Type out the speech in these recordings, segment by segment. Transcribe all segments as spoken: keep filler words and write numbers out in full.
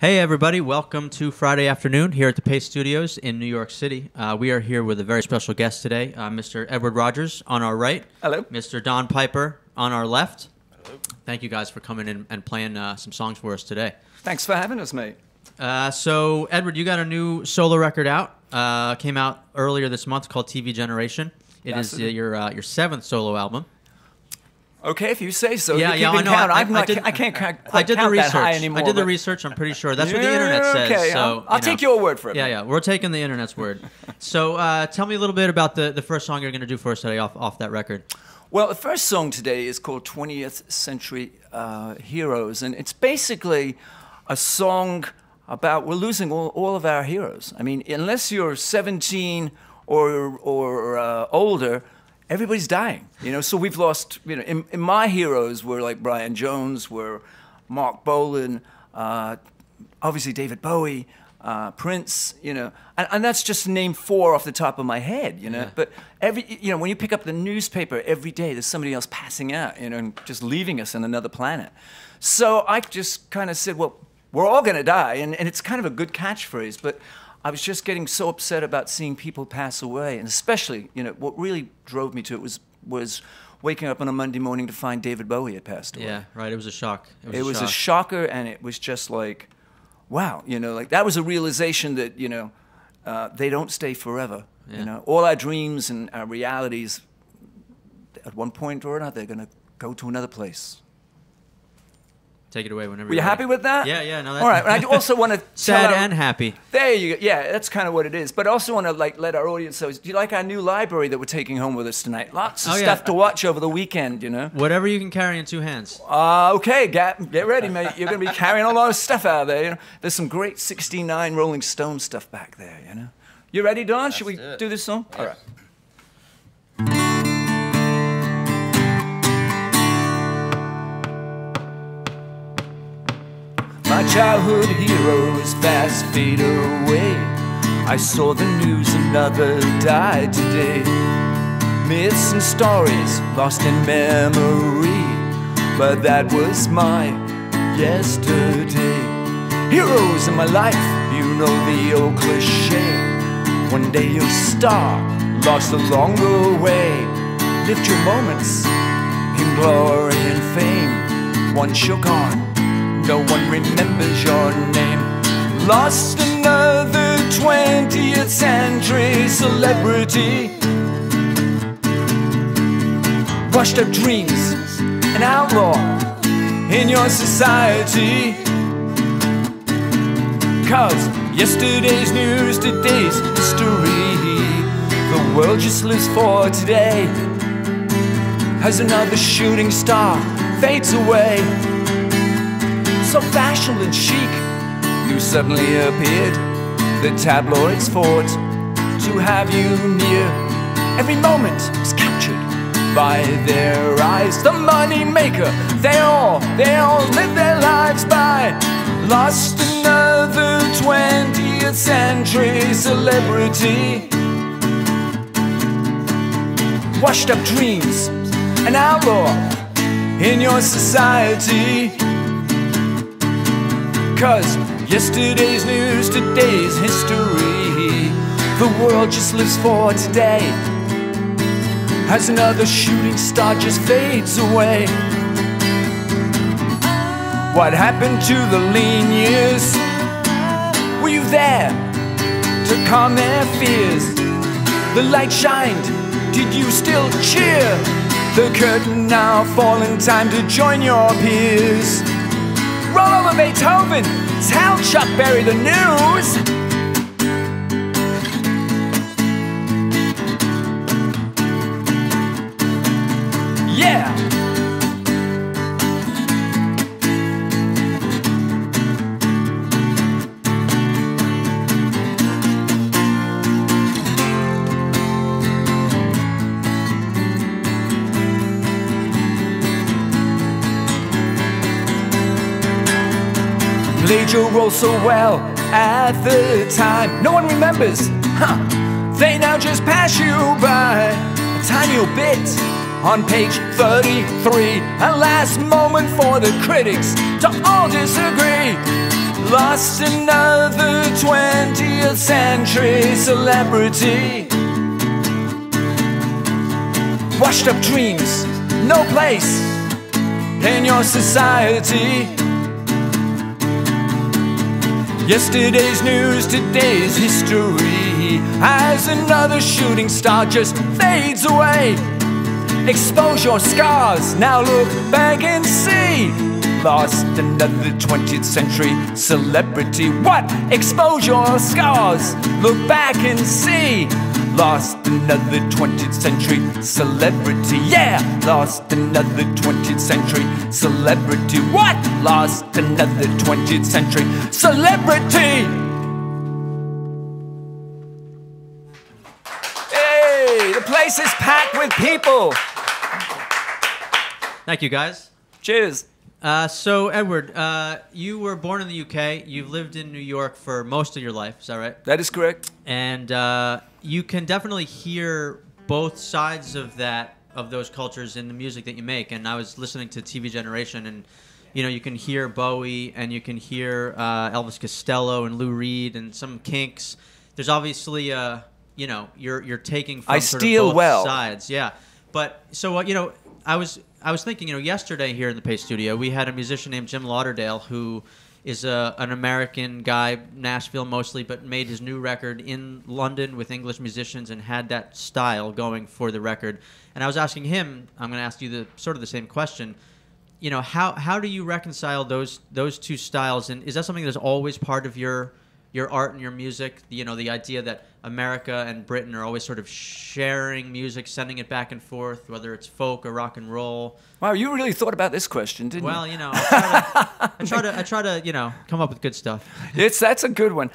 Hey everybody, welcome to Friday afternoon here at the Paste Studios in New York City. Uh, we are here with a very special guest today, uh, Mister Edward Rogers on our right. Hello. Mister Don Piper on our left. Hello. Thank you guys for coming in and playing uh, some songs for us today. Thanks for having us, mate. Uh, so, Edward, you got a new solo record out. Uh, came out earlier this month called T V Generation. It That's is uh, your, uh, your seventh solo album. Okay, if you say so. Yeah, yeah, I know. Count. I, I, not, I, did, I can't count, I did count the research. That high anymore. I did the research. I'm pretty sure that's yeah, what the internet says. Okay, so I'll, I'll you know. take your word for it. Yeah, yeah, we're taking the internet's word. So uh, tell me a little bit about the the first song you're going to do for us today off off that record. Well, the first song today is called twentieth century uh, Heroes, and it's basically a song about we're losing all, all of our heroes. I mean, unless you're seventeen or or uh, older. Everybody's dying, you know, so we've lost, you know, in, in my heroes were like Brian Jones, were Mark Bolan, uh, obviously David Bowie, uh, Prince, you know, and, and that's just name four off the top of my head, you know, yeah. But every, you know, when you pick up the newspaper every day, there's somebody else passing out, you know, and just leaving us on another planet. So I just kind of said, well, we're all going to die, and, and it's kind of a good catchphrase, but I was just getting so upset about seeing people pass away, and especially, you know, what really drove me to it was was waking up on a Monday morning to find David Bowie had passed away. Yeah, right. It was a shock. It was, it a, was shock. a shocker, and it was just like, wow, you know, like that was a realization that, you know, uh, they don't stay forever. Yeah. You know, all our dreams and our realities, at one point or another, they're going to go to another place. Take it away whenever Were you you're happy ready. with that? Yeah, yeah. No, that's all right. And I also want to sad our, and happy. There you go. Yeah, that's kind of what it is. But I also want to like let our audience know. Do you like our new library that we're taking home with us tonight? Lots of oh, stuff yeah. to watch over the weekend. You know, whatever you can carry in two hands. Uh, okay, Gap, get ready, mate. You're going to be carrying a lot of stuff out of there. You know, there's some great sixty-nine Rolling Stone stuff back there. You know, you ready, Don? Let's Should we do, do this song? Yes. All right. My childhood heroes fast fade away. I saw the news, another died today. Myths and stories lost in memory, but that was my yesterday. Heroes in my life, you know the old cliche. One day your star lost along the way. Lived your moments in glory and fame. Once you're gone, no one remembers your name. Lost another twentieth century celebrity. Rushed up dreams, an outlaw in your society. Cause yesterday's news, today's history. The world just lives for today. As another shooting star fades away, so fashionable and chic, you suddenly appeared. The tabloids fought to have you near. Every moment was captured by their eyes. The money maker, they all, they all live their lives by. Lost another twentieth century celebrity. Washed up dreams, an outlaw in your society. Cause yesterday's news, today's history. The world just lives for today. As another shooting star just fades away. What happened to the lean years? Were you there to calm their fears? The light shined, did you still cheer? The curtain now falling, time to join your peers. Roll over Beethoven, tell Chuck Berry the news. Yeah. Played your role so well at the time. No one remembers, huh? They now just pass you by. A tiny bit on page thirty-three. A last moment for the critics to all disagree. lost another twentieth century celebrity. Washed up dreams, no place in your society. Yesterday's news, today's history. As another shooting star just fades away, expose your scars, now look back and see. Lost another twentieth century celebrity. What? Expose your scars, look back and see. Lost another twentieth century celebrity. Yeah! Lost another twentieth century celebrity. What? Lost another twentieth century celebrity! Hey! The place is packed with people! Thank you, guys. Cheers. Uh, so, Edward, uh, you were born in the U K. You've lived in New York for most of your life. Is that right? That is correct. And uh, you can definitely hear both sides of that, of those cultures in the music that you make. And I was listening to T V Generation, and you know, you can hear Bowie, and you can hear uh, Elvis Costello and Lou Reed and some Kinks. There's obviously, uh, you know, you're you're taking from I sort steal of both well. sides. Yeah. But so uh, you know, I was. I was thinking, you know, yesterday here in the Paste Studio, we had a musician named Jim Lauderdale, who is a, an American guy, Nashville mostly, but made his new record in London with English musicians and had that style going for the record. And I was asking him, I'm going to ask you the sort of the same question, you know, how how do you reconcile those those two styles? And is that something that's always part of your your art and your music? You know, the idea that America and Britain are always sort of sharing music, sending it back and forth, whether it's folk or rock and roll. Wow, you really thought about this question, didn't well, you? Well, you know, I try, to, I try to, I try to, you know, come up with good stuff. It's that's a good one.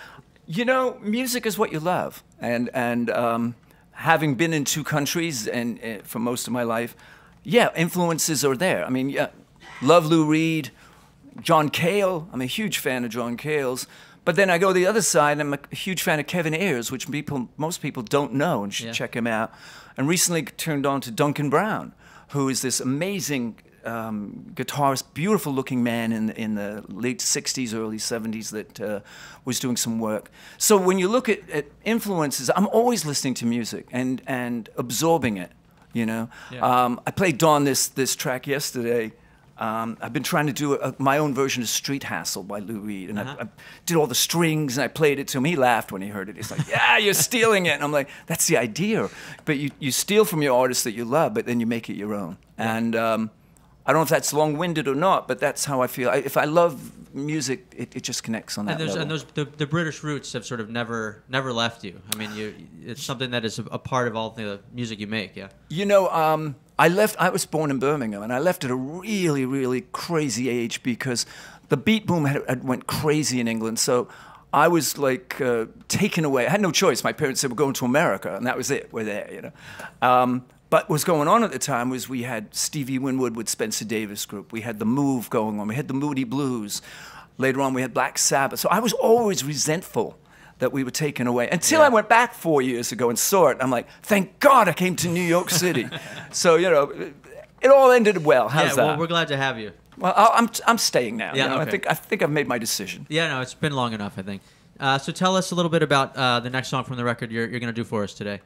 You know, music is what you love, and and um, having been in two countries and uh, for most of my life, yeah, influences are there. I mean, yeah, love Lou Reed, John Cale. I'm a huge fan of John Cale's. But then I go to the other side, I'm a huge fan of Kevin Ayers, which people, most people don't know and should yeah. check him out. And recently turned on to Duncan Brown, who is this amazing um, guitarist, beautiful-looking man in, in the late sixties, early seventies that uh, was doing some work. So when you look at, at influences, I'm always listening to music and, and absorbing it, you know. Yeah. Um, I played Don this, this track yesterday. Um, I've been trying to do a, my own version of Street Hassle by Lou Reed, and uh-huh. I, I did all the strings, and I played it to him. He laughed when he heard it. He's like, yeah, you're stealing it. And I'm like, that's the idea. But you, you steal from your artists that you love, but then you make it your own. Yeah. And um, I don't know if that's long-winded or not, but that's how I feel. I, if I love music, it, it just connects on that and there's, level. And those, the, the British roots have sort of never never left you. I mean, you, it's something that is a, a part of all the music you make, yeah. You know... Um, I left, I was born in Birmingham, and I left at a really, really crazy age because the beat boom had, had went crazy in England. So I was like uh, taken away. I had no choice. My parents said, we're going to America, and that was it. We're there, you know. Um, but what was going on at the time was we had Stevie Winwood with Spencer Davis Group. We had the Move going on. We had the Moody Blues. Later on, we had Black Sabbath. So I was always resentful that we were taken away. Until yeah. I went back four years ago and saw it, I'm like, thank God I came to New York City. So, you know, it, it all ended well. How's yeah, well, that? We're glad to have you. Well, I'll, I'm, I'm staying now. Yeah, you know? okay. I, think, I think I've made my decision. Yeah, no, it's been long enough, I think. Uh, so tell us a little bit about uh, the next song from the record you're, you're going to do for us today.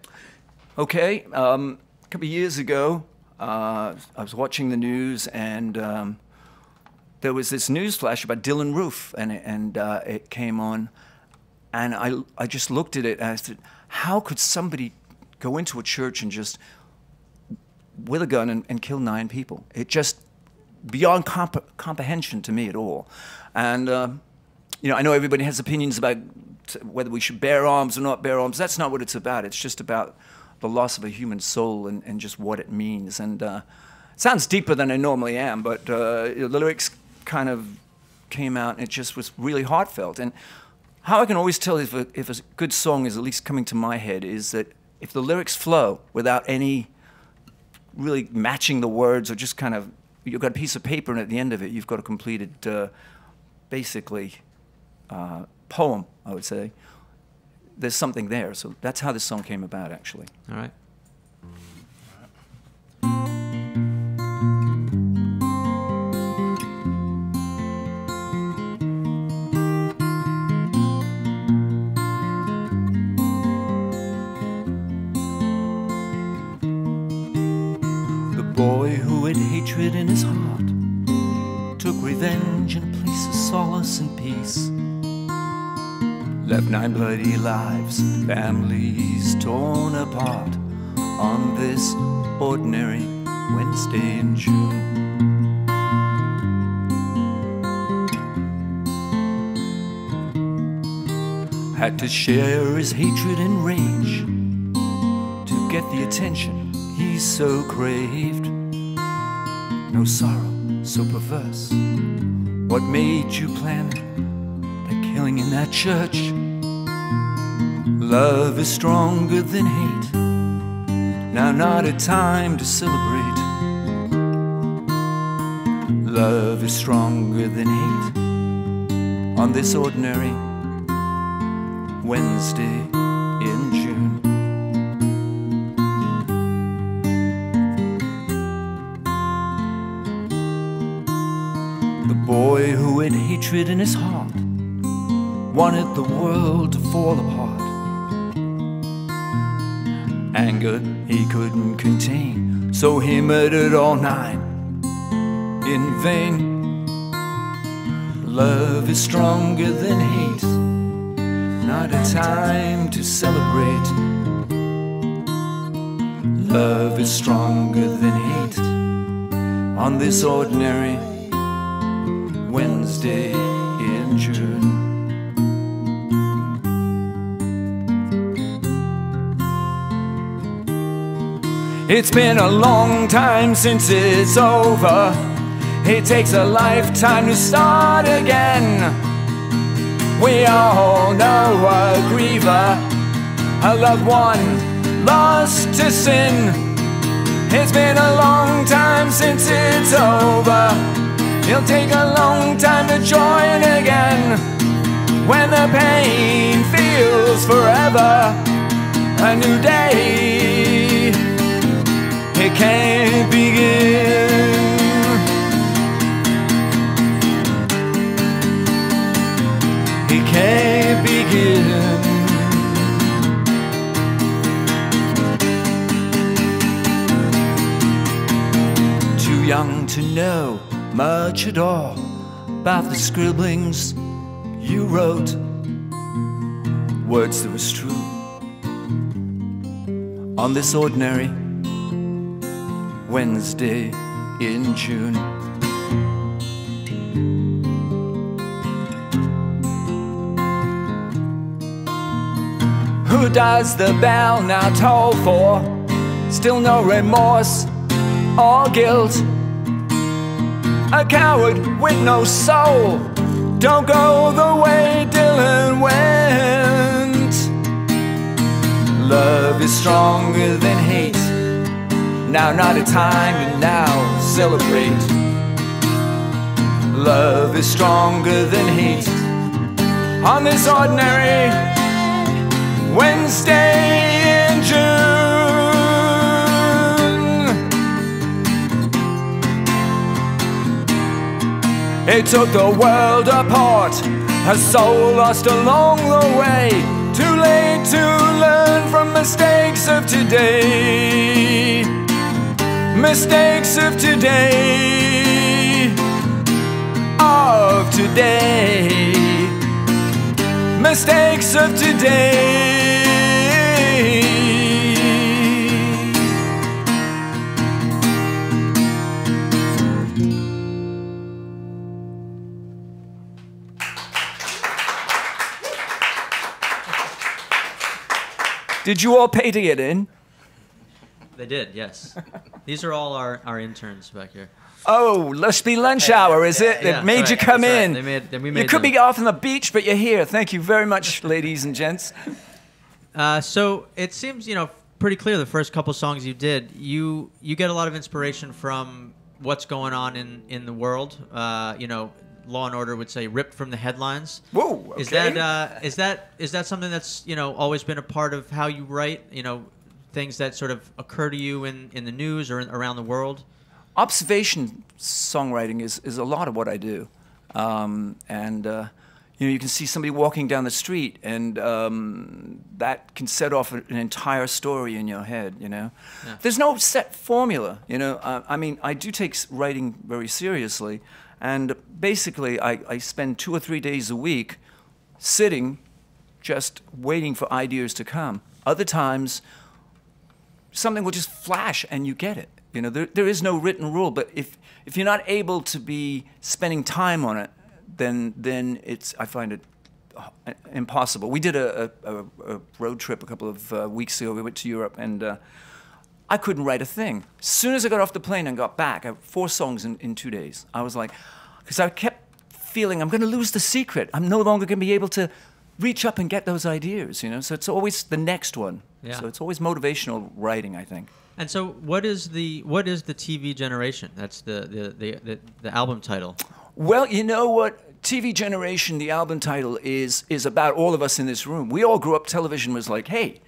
Okay. Um, a couple of years ago, uh, I was watching the news, and um, there was this news flash about Dylan Roof, and, and uh, it came on. And I, I just looked at it and I said, how could somebody go into a church and just, with a gun, and, and kill nine people? It just, beyond comp comprehension to me at all. And, uh, you know, I know everybody has opinions about whether we should bear arms or not bear arms. That's not what it's about. It's just about the loss of a human soul and, and just what it means. And uh, it sounds deeper than I normally am, but uh, the lyrics kind of came out, and it just was really heartfelt. And how I can always tell if a, if a good song is at least coming to my head is that if the lyrics flow without any really matching the words, or just kind of, you've got a piece of paper, and at the end of it, you've got a completed, uh, basically, uh, poem, I would say. There's something there. So that's how this song came about, actually. All right. All right. boy who had hatred in his heart took revenge and places solace and peace. Left nine bloody lives, families torn apart on this ordinary Wednesday in June. Had to share his hatred and rage to get the attention he so craved. No sorrow so perverse. What made you plan the killing in that church? Love is stronger than hate. Now not a time to celebrate. Love is stronger than hate on this ordinary Wednesday in June. The boy who had hatred in his heart wanted the world to fall apart. Anger he couldn't contain, so he murdered all nine in vain. Love is stronger than hate. Not a time to celebrate. Love is stronger than hate on this ordinary Wednesday in June. It's been a long time since it's over. It takes a lifetime to start again. We all know a griever, a loved one lost to sin. It's been a long time since it's over. It'll take a long time to join again. When the pain feels forever, a new day, it can't begin. It can't begin. Too young to know much at all about the scribblings you wrote, words that was true on this ordinary Wednesday in June. Who does the bell now toll for? Still no remorse or guilt. A coward with no soul. Don't go the way Dylan went. Love is stronger than hate. Now not a time to now celebrate. Love is stronger than hate on this ordinary Wednesday in June. It took the world apart, a soul lost along the way. Too late to learn from mistakes of today. Mistakes of today. Of today. Mistakes of today. Did you all pay to get in? They did, yes. These are all our, our interns back here. Oh, must be lunch hey, hour, is yeah, it? They yeah, made right, you come in. Right. They made, they, we made you could them. Be off on the beach, but you're here. Thank you very much, ladies and gents. Uh, so it seems, you know, pretty clear the first couple songs you did, you you get a lot of inspiration from what's going on in, in the world. Uh, you know, Law and Order would say ripped from the headlines. Whoa, okay. Is that, uh, is that, is that something that's, you know, always been a part of how you write? You know, things that sort of occur to you in, in the news or in, around the world? Observation songwriting is, is a lot of what I do. Um, and, uh, you know, you can see somebody walking down the street, and um, that can set off an entire story in your head, you know. Yeah. There's no set formula, you know. Uh, I mean, I do take writing very seriously, and basically I, I spend two or three days a week sitting, just waiting for ideas to come. Other times, something will just flash and you get it. You know, there, there is no written rule, but if, if you're not able to be spending time on it, then then it's, I find it impossible. We did a, a, a road trip a couple of uh, weeks ago. We went to Europe, and uh, I couldn't write a thing. As soon as I got off the plane and got back, I had four songs in, in two days. I was like, because I kept feeling I'm going to lose the secret. I'm no longer going to be able to reach up and get those ideas, you know? So it's always the next one. Yeah. So it's always motivational writing, I think. And so what is the what is the T V Generation? That's the the, the, the, the album title. Well, you know what? T V Generation, the album title, is, is about all of us in this room. We all grew up, television was like, hey,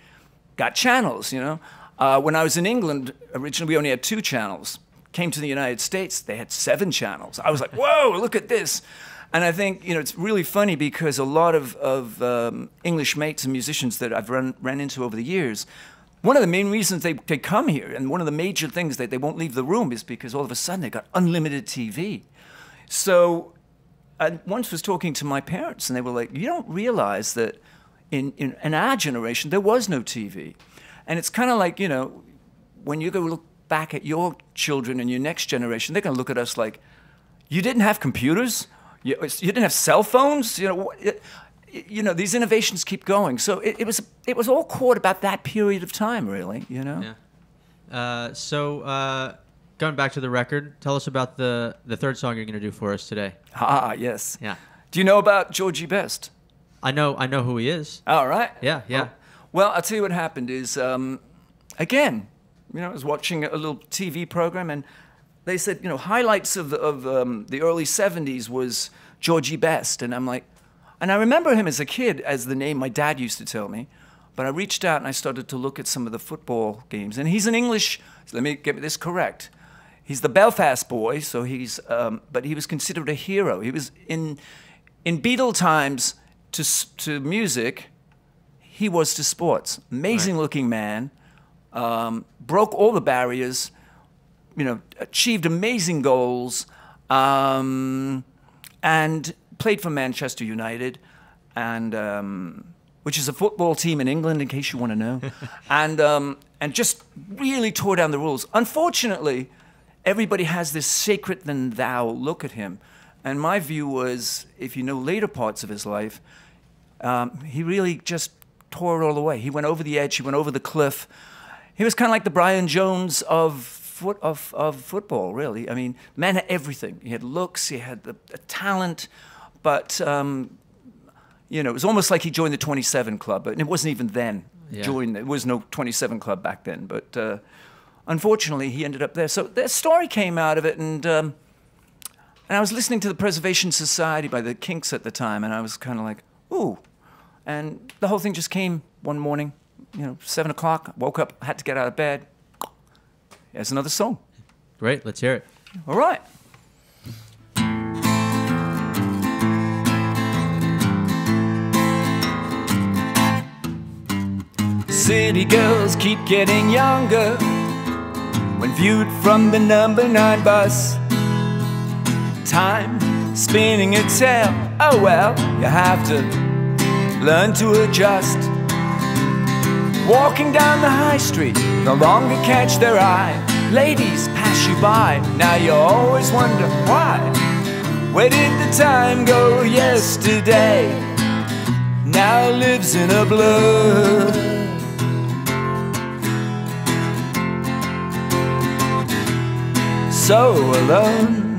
got channels, you know? Uh, when I was in England, originally we only had two channels. Came to the United States, they had seven channels. I was like, whoa, look at this. And I think, you know, it's really funny because a lot of, of um, English mates and musicians that I've run, run into over the years, one of the main reasons they, they come here, and one of the major things that they won't leave the room, is because all of a sudden they got unlimited T V. So I once was talking to my parents, and they were like, you don't realize that in, in, in our generation, there was no T V. And it's kind of like, you know, when you go look back at your children and your next generation, they're going to look at us like, you didn't have computers? You, you didn't have cell phones? You know, it, you know, these innovations keep going. So it, it was it was all caught about that period of time, really, you know? Yeah. Uh, so uh, going back to the record, tell us about the, the third song you're going to do for us today. Ah, yes. Yeah. Do you know about Georgie Best? I know I know who he is. All right. Yeah, yeah. Well, well I'll tell you what happened is, um, again, you know, I was watching a little T V program, and they said, you know, highlights of the, of, um, the early seventies was Georgie Best. And I'm like, and I remember him as a kid as the name my dad used to tell me. But I reached out and I started to look at some of the football games. And he's an English, so let me get this correct. He's the Belfast boy, so he's, um, but he was considered a hero. He was, in, in Beatle times, to, to music, he was to sports. Amazing right. looking man, um, broke all the barriers, you know, achieved amazing goals, um, and played for Manchester United, and um, which is a football team in England, in case you want to know, and um, and just really tore down the rules. Unfortunately, everybody has this sacred than thou look at him, and my view was, if you know later parts of his life, um, he really just tore it all away. He went over the edge. He went over the cliff. He was kind of like the Brian Jones of. Of, of football, really. I mean, the man had everything. He had looks, he had the, the talent, but, um, you know, it was almost like he joined the twenty-seven Club, and it wasn't even then. Yeah. Joined, there was no twenty-seven Club back then, but uh, unfortunately, he ended up there. So their story came out of it, and, um, and I was listening to the Preservation Society by the Kinks at the time, and I was kind of like, ooh. And the whole thing just came one morning, you know, seven o'clock, woke up, had to get out of bed. That's another song. Great, let's hear it. All right. City girls keep getting younger when viewed from the number nine bus. Time spinning its tail. Oh well, you have to learn to adjust. Walking down the high street, no longer catch their eye. Ladies pass you by, now you always wonder why. Where did the time go yesterday? Now lives in a blur. So alone.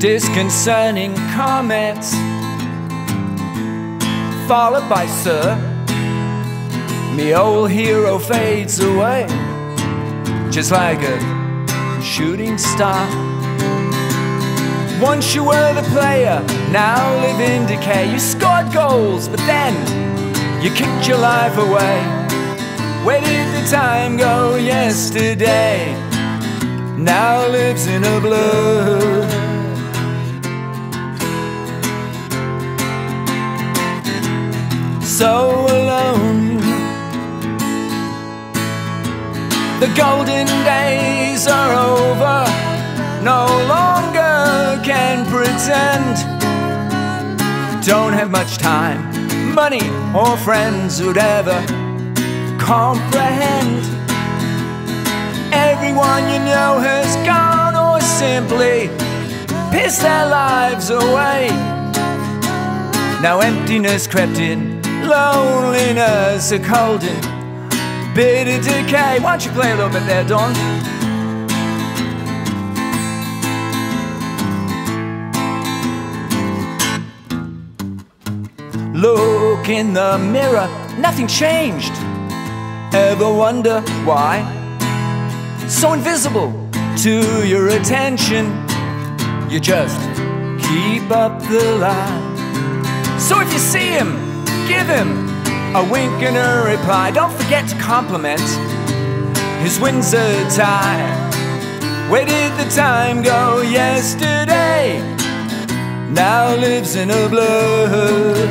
Disconcerting comments, followed by sir. Me old hero fades away, just like a shooting star. Once you were the player, now live in decay. You scored goals, but then you kicked your life away. Where did the time go yesterday? now lives in her blood. So alone, the golden days are over, no longer can pretend. Don't have much time, money or friends who'd ever comprehend. Everyone you know has gone or simply pissed their lives away. Now emptiness crept in, loneliness a colding, bitter decay. Why don't you play a little bit there, Don? Look in the mirror, nothing changed. Ever wonder why? So invisible to your attention, you just keep up the lie. So if you see him, give him a wink and a reply. Don't forget to compliment his Windsor tie. Where did the time go yesterday? Now lives in her blood.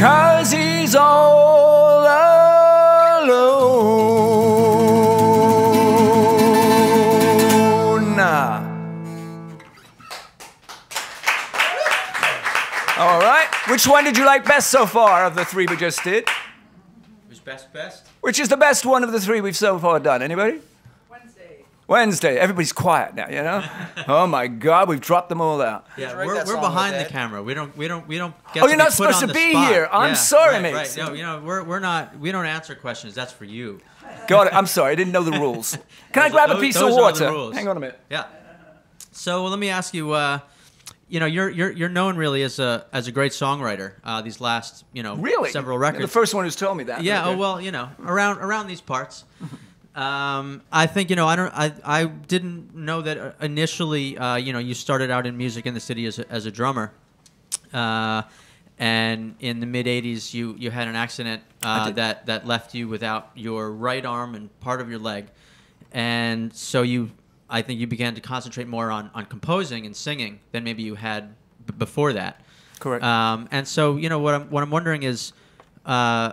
Cause he's all alone. All right. Which one did you like best so far of the three we just did? Which best best? Which is the best one of the three we've so far done? Anybody? Wednesday. Everybody's quiet now, you know. Oh my God, we've dropped them all out. Yeah, we're, we're behind the camera. We don't, we don't, we don't. Get oh, you're not supposed to be here. I'm yeah, sorry, right, mate. Right. No, you know, we're we're not. We don't answer questions. That's for you. Got it. I'm sorry. I didn't know the rules. Can I grab those, a piece of water? Hang on a minute. Yeah. So well, let me ask you. Uh, you know, you're you're you're known really as a as a great songwriter. Uh, these last, you know, really? several records. You're the first one who's told me that. Yeah. Right oh well, you know, around around these parts. Um, I think, you know, I don't, I, I didn't know that initially, uh, you know, you started out in music in the city as a, as a drummer, uh, and in the mid eighties, you, you had an accident, uh, that, that left you without your right arm and part of your leg. And so you, I think you began to concentrate more on, on composing and singing than maybe you had b before that. Correct. Um, and so, you know, what I'm, what I'm wondering is, uh,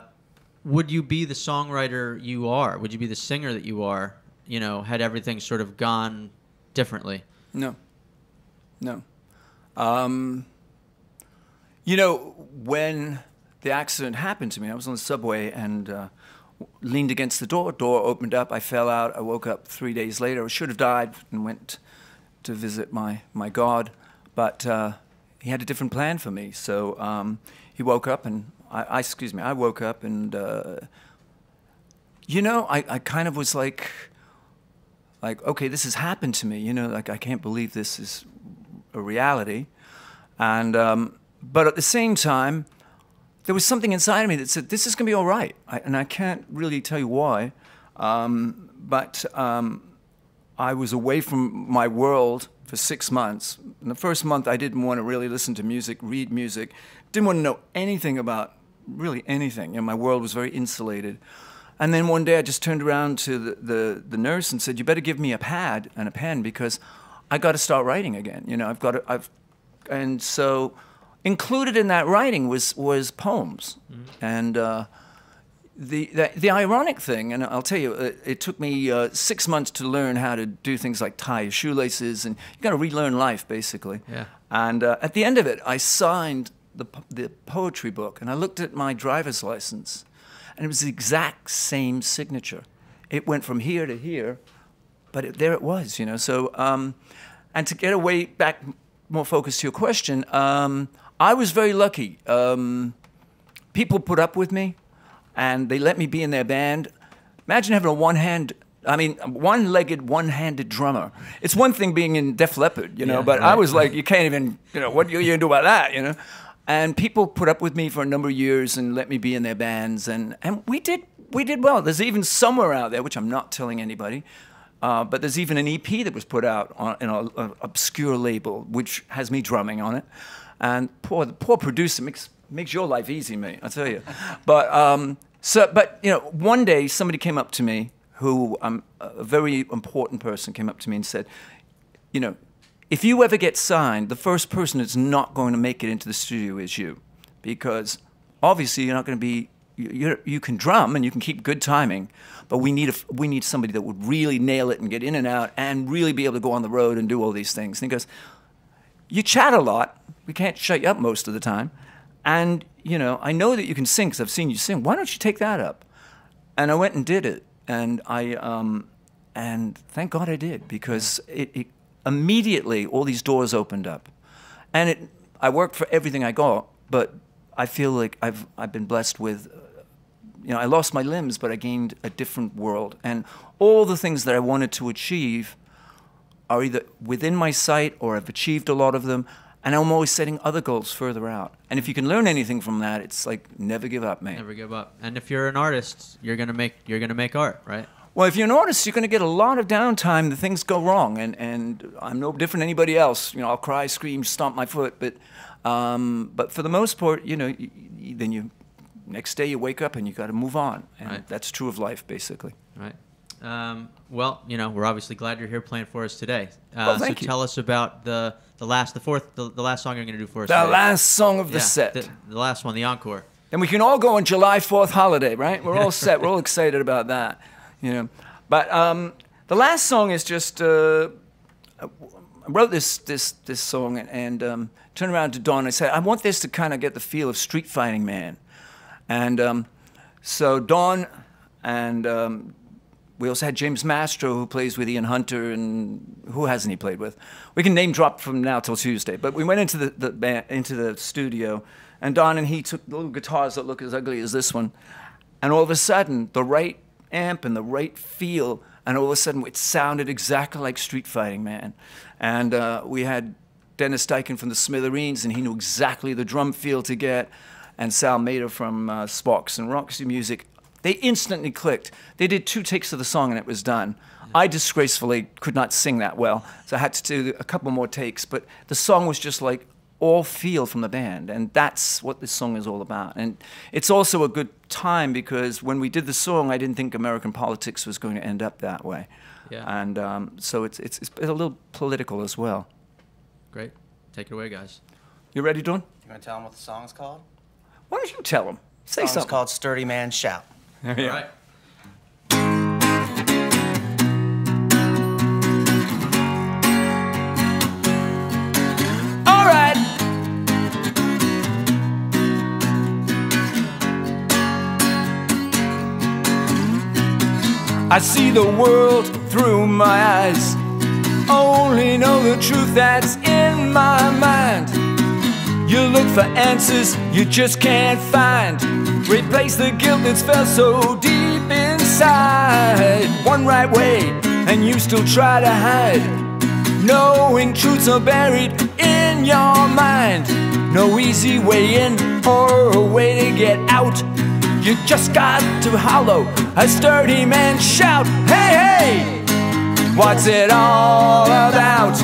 would you be the songwriter you are? Would you be the singer that you are, you know, had everything sort of gone differently? No. No. Um, you know, when the accident happened to me, I was on the subway and uh, leaned against the door. Door opened up. I fell out. I woke up three days later. I should have died and went to visit my, my God. But uh, he had a different plan for me. So um, he woke up and... I, I, excuse me, I woke up and, uh, you know, I, I kind of was like, like, okay, this has happened to me, you know, like, I can't believe this is a reality. And, um, but at the same time, there was something inside of me that said, this is going to be all right. I, and I can't really tell you why, um, but um, I was away from my world for six months. In the first month, I didn't want to really listen to music, read music. Didn't want to know anything about, really anything. You know, my world was very insulated. And then one day I just turned around to the, the, the nurse and said, you better give me a pad and a pen because I got to start writing again. You know, I've got to, I've, and so included in that writing was, was poems. Mm-hmm. And uh, the, the, the ironic thing, and I'll tell you, it, it took me uh, six months to learn how to do things like tie your shoelaces and you got to relearn life basically. Yeah. And uh, at the end of it, I signed The, the poetry book, and I looked at my driver's license, and it was the exact same signature. It went from here to here, but it, there it was, you know. So, um, and to get away back more focused to your question, um, I was very lucky. Um, people put up with me, and they let me be in their band. Imagine having a one-hand. I mean, one-legged, one-handed drummer. It's one thing being in Def Leppard, you know. Yeah, but right. I was like, you can't even, you know, what are you gonna do about that, you know? And people put up with me for a number of years and let me be in their bands, and, and we did we did well. There's even somewhere out there, which I'm not telling anybody, uh, but there's even an E P that was put out on in an obscure label, which has me drumming on it. And poor the poor producer makes makes your life easy, mate. I tell you, but um, So, but, you know, one day somebody came up to me who, um, a very important person came up to me and said, you know, if you ever get signed, the first person that's not going to make it into the studio is you, because obviously you're not going to be, you, you can drum and you can keep good timing, but we need, a, we need somebody that would really nail it and get in and out and really be able to go on the road and do all these things. And he goes, you chat a lot. We can't shut you up most of the time. And, you know, I know that you can sing because I've seen you sing. Why don't you take that up? And I went and did it. And I, um, and thank God I did, because it, it immediately all these doors opened up. And it, I worked for everything I got, but I feel like I've, I've been blessed with, uh, you know, I lost my limbs, but I gained a different world. And all the things that I wanted to achieve are either within my sight or I've achieved a lot of them. And I'm always setting other goals further out. And if you can learn anything from that, it's like, never give up, mate. Never give up. And if you're an artist, you're going to make, you're going to make art, right? Well, if you're an artist, you're going to get a lot of downtime. The things go wrong. And, and I'm no different than anybody else. You know, I'll cry, scream, stomp my foot. But, um, but for the most part, you know, you, you, then you, next day you wake up and you got to move on. And right. That's true of life, basically. Right. Um, well, you know, we're obviously glad you're here playing for us today. Uh, well, thank you. So tell us about the, the last, the fourth, the, the last song you're going to do for us today. The last song of the set. The, the last one, the encore. And we can all go on July fourth holiday, right? We're all set. We're all excited about that, you know. But um, the last song is just, uh, I wrote this, this, this song and, and um, turned around to Don and I said, I want this to kind of get the feel of Street Fighting Man. And um, so Don and... Um, we also had James Mastro, who plays with Ian Hunter, and who hasn't he played with? We can name drop from now till Tuesday. But we went into the, the band, into the studio, and Don and he took little guitars that look as ugly as this one, and all of a sudden, the right amp and the right feel, and all of a sudden, it sounded exactly like Street Fighting Man. And uh, we had Dennis Dyken from the Smithereens, and he knew exactly the drum feel to get, and Sal Mader from uh, Spox and Roxy Music. They instantly clicked. They did two takes of the song and it was done. Yeah. I disgracefully could not sing that well, so I had to do a couple more takes, but the song was just like all feel from the band, and that's what this song is all about. And it's also a good time because when we did the song, I didn't think American politics was going to end up that way. Yeah. And um, so it's, it's, it's a little political as well. Great. Take it away, guys. You ready, Don? You want to tell them what the song's called? Why don't you tell them? Say something. The song's called Sturdy Man Shout. All right. All right. I see the world through my eyes. Only know the truth that's in my mind. You look for answers you just can't find. Replace the guilt that's felt so deep inside. One right way, and you still try to hide. Knowing truths are buried in your mind. No easy way in or a way to get out. You just got to hollow a sturdy man shout. Hey, hey! What's it all about?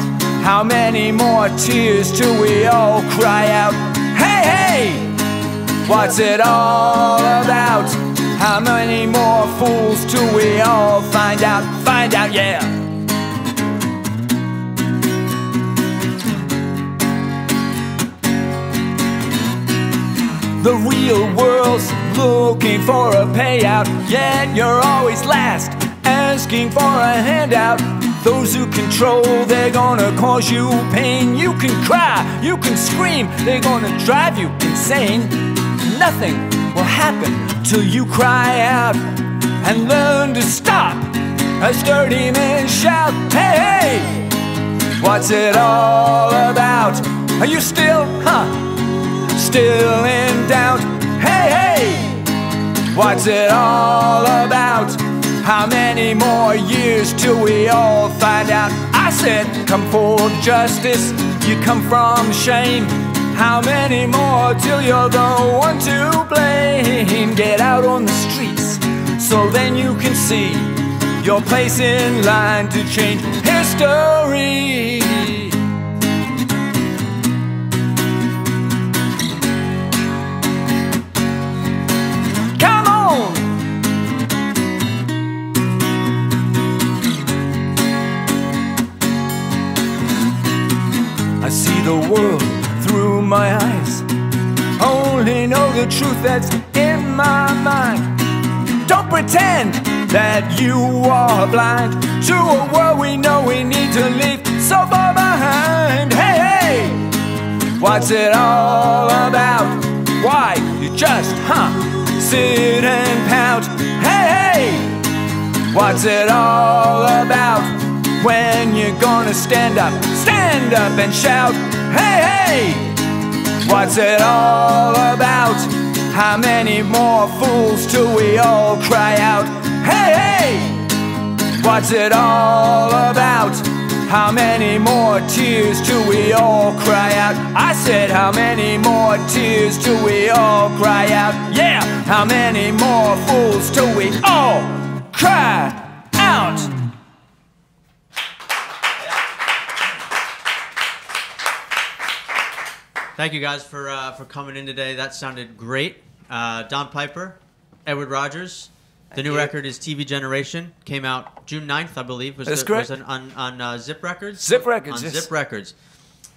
How many more tears till we all cry out? Hey, hey! What's it all about? How many more fools till we all find out? Find out, yeah! The real world's looking for a payout, yet you're always last, asking for a handout. Those who control, they're gonna cause you pain. You can cry, you can scream, they're gonna drive you insane. Nothing will happen till you cry out and learn to stop. A sturdy man shout, hey, hey! What's it all about? Are you still, huh? Still in doubt? Hey, hey! What's it all about? How many more years till we all find out? I said, come forward, justice. You come from shame. How many more till you're the one to blame? Get out on the streets so then you can see your place in line to change history. Come on! the world through my eyes. Only know the truth that's in my mind. Don't pretend that you are blind to a world we know we need to leave so far behind. Hey, hey! What's it all about? Why you just, huh, sit and pout? Hey, hey! What's it all about? When you're gonna stand up, stand up and shout, hey, hey! What's it all about? How many more fools till we all cry out, hey, hey! What's it all about? How many more tears till we all cry out? I said, how many more tears till we all cry out? Yeah! How many more fools till we all cry out? Thank you guys for uh, for coming in today. That sounded great. Uh, Don Piper, Edward Rogers. The new record is T V Generation. Came out June ninth, I believe. Was That's the, correct. Was on on uh, Zip Records. Zip Records. On yes. Zip Records.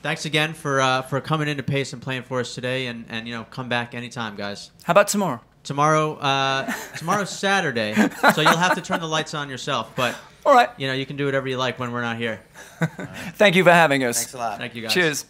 Thanks again for uh, for coming into Pace and playing for us today. And and you know, come back anytime, guys. How about tomorrow? Tomorrow, uh, tomorrow's Saturday, so you'll have to turn the lights on yourself. But all right, you know, you can do whatever you like when we're not here. Right. Thank you for having us. Thanks a lot. Thank you guys. Cheers.